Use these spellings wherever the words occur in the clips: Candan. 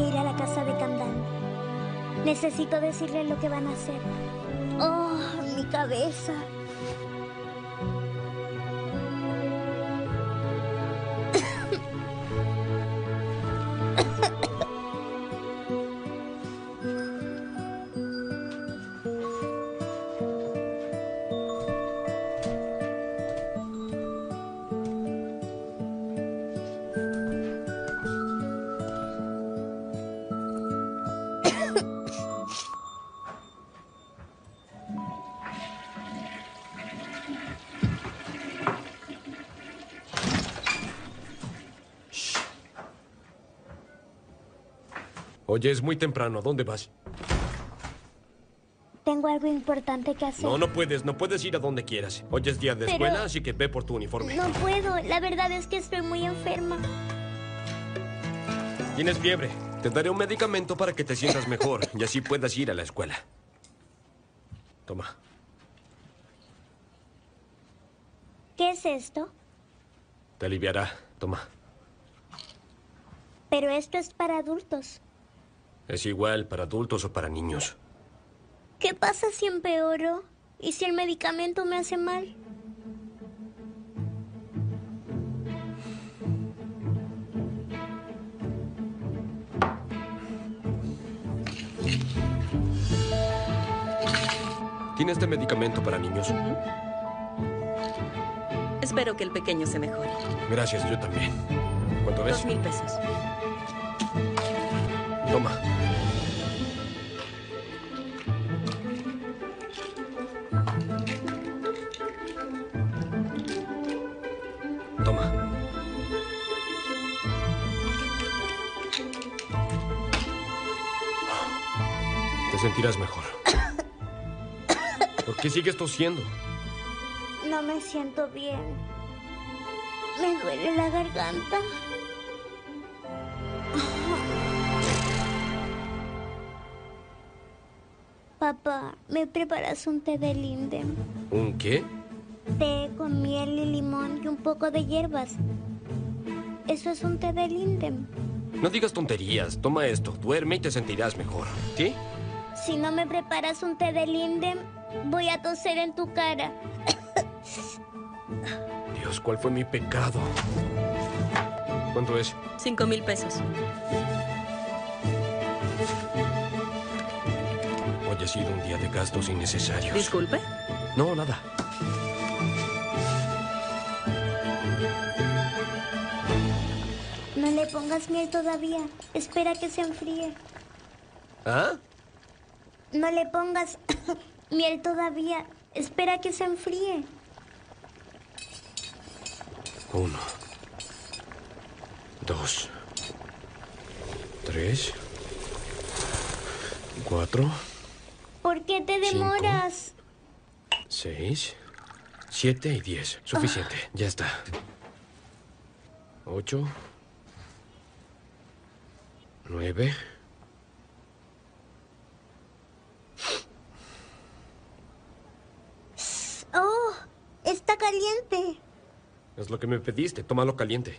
que ir a la casa de Candan. Necesito decirles lo que van a hacer. ¡Oh, mi cabeza! Oye, es muy temprano. ¿Dónde vas? Tengo algo importante que hacer. No, no puedes ir a donde quieras. Hoy es día de escuela, así que ve por tu uniforme. No puedo. La verdad es que estoy muy enferma. Tienes fiebre. Te daré un medicamento para que te sientas mejor y así puedas ir a la escuela. Toma. ¿Qué es esto? Te aliviará. Toma. Pero esto es para adultos. Es igual para adultos o para niños. ¿Qué pasa si empeoro? ¿Y si el medicamento me hace mal? ¿Tiene este medicamento para niños? Espero que el pequeño se mejore. Gracias, yo también. ¿Cuánto ves? 2000 pesos. Toma. Toma. Te sentirás mejor. ¿Por qué sigues tosiendo? No me siento bien. Me duele la garganta. Papá, ¿me preparas un té de linden? ¿Un qué? Té con miel y limón y un poco de hierbas. Eso es un té de linden. No digas tonterías. Toma esto, duerme y te sentirás mejor. ¿Sí? Si no me preparas un té de linden, voy a toser en tu cara. Dios, ¿cuál fue mi pecado? ¿Cuánto es? 5000 pesos. Ha sido un día de gastos innecesarios. ¿Disculpe? No, nada. No le pongas miel todavía. Espera que se enfríe. ¿Ah? No le pongas miel todavía. Espera que se enfríe. 1, 2, 3, 4... ¿Por qué te demoras? 5, 6, 7 y 10. Suficiente, ya está. 8, 9. ¡Oh! Está caliente. Es lo que me pediste, tómalo caliente.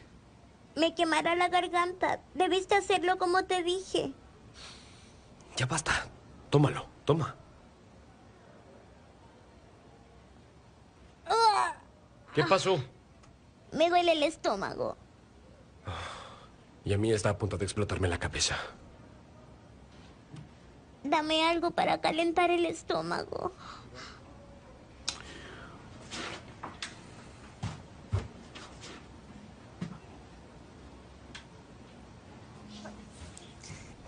Me quemará la garganta. Debiste hacerlo como te dije. Ya basta, tómalo. Toma. ¿Qué pasó? Me duele el estómago. Y a mí está a punto de explotarme la cabeza. Dame algo para calentar el estómago.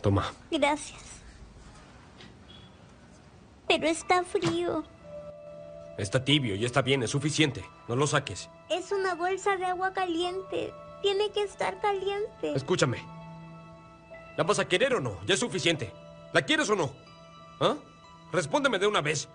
Toma. Gracias. Pero está frío. Está tibio y está bien, es suficiente. No lo saques. Es una bolsa de agua caliente. Tiene que estar caliente. Escúchame. ¿La vas a querer o no? Ya es suficiente. ¿La quieres o no? ¿Ah? Respóndeme de una vez.